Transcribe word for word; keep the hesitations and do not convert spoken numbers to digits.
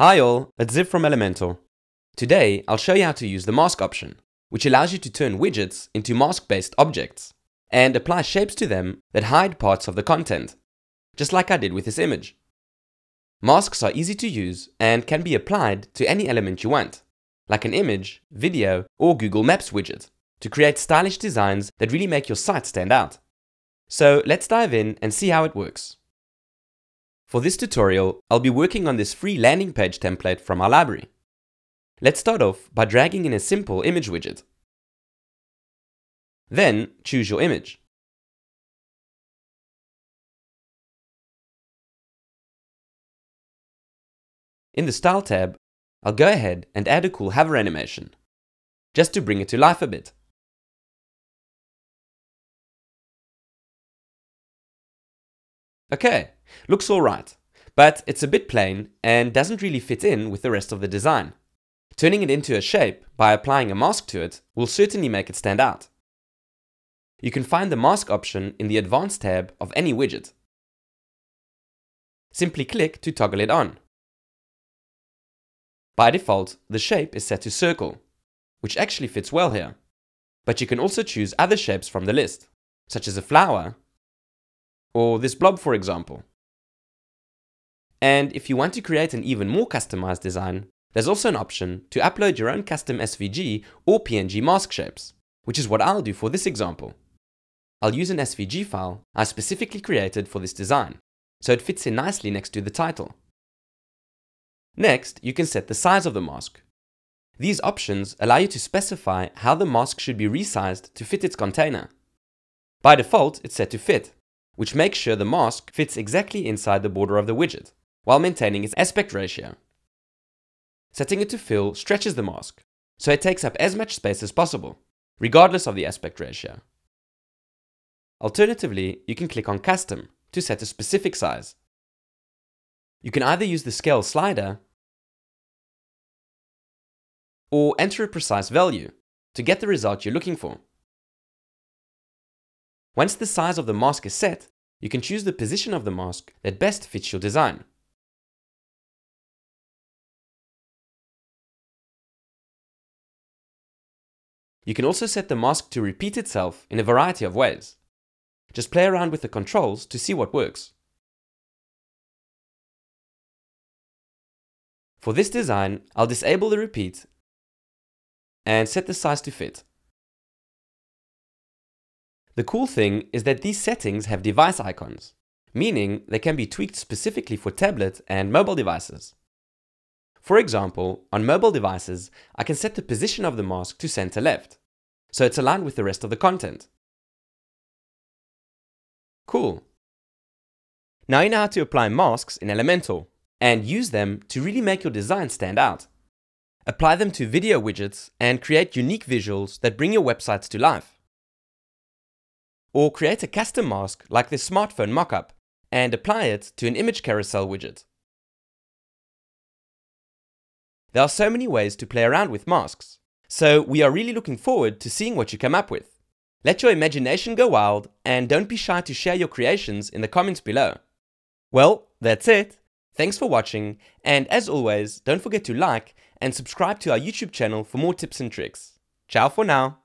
Hi all, it's Ziv from Elementor. Today, I'll show you how to use the mask option, which allows you to turn widgets into mask-based objects and apply shapes to them that hide parts of the content, just like I did with this image. Masks are easy to use and can be applied to any element you want, like an image, video, or Google Maps widget, to create stylish designs that really make your site stand out. So let's dive in and see how it works. For this tutorial, I'll be working on this free landing page template from our library. Let's start off by dragging in a simple image widget. Then choose your image. In the Style tab, I'll go ahead and add a cool hover animation, just to bring it to life a bit. Okay. Looks alright, but it's a bit plain and doesn't really fit in with the rest of the design. Turning it into a shape by applying a mask to it will certainly make it stand out. You can find the mask option in the Advanced tab of any widget. Simply click to toggle it on. By default, the shape is set to circle, which actually fits well here, but you can also choose other shapes from the list, such as a flower, or this blob for example. And if you want to create an even more customized design, there's also an option to upload your own custom S V G or P N G mask shapes, which is what I'll do for this example. I'll use an S V G file I specifically created for this design, so it fits in nicely next to the title. Next, you can set the size of the mask. These options allow you to specify how the mask should be resized to fit its container. By default, it's set to fit, which makes sure the mask fits exactly inside the border of the widget, while maintaining its aspect ratio. Setting it to fill stretches the mask, so it takes up as much space as possible, regardless of the aspect ratio. Alternatively, you can click on Custom to set a specific size. You can either use the scale slider or enter a precise value to get the result you're looking for. Once the size of the mask is set, you can choose the position of the mask that best fits your design. You can also set the mask to repeat itself in a variety of ways. Just play around with the controls to see what works. For this design, I'll disable the repeat and set the size to fit. The cool thing is that these settings have device icons, meaning they can be tweaked specifically for tablet and mobile devices. For example, on mobile devices, I can set the position of the mask to center left, so it's aligned with the rest of the content. Cool. Now you know how to apply masks in Elementor and use them to really make your design stand out. Apply them to video widgets and create unique visuals that bring your websites to life. Or create a custom mask like this smartphone mockup and apply it to an image carousel widget. There are so many ways to play around with masks, so we are really looking forward to seeing what you come up with. Let your imagination go wild and don't be shy to share your creations in the comments below. Well, that's it. Thanks for watching, and as always, don't forget to like and subscribe to our YouTube channel for more tips and tricks. Ciao for now.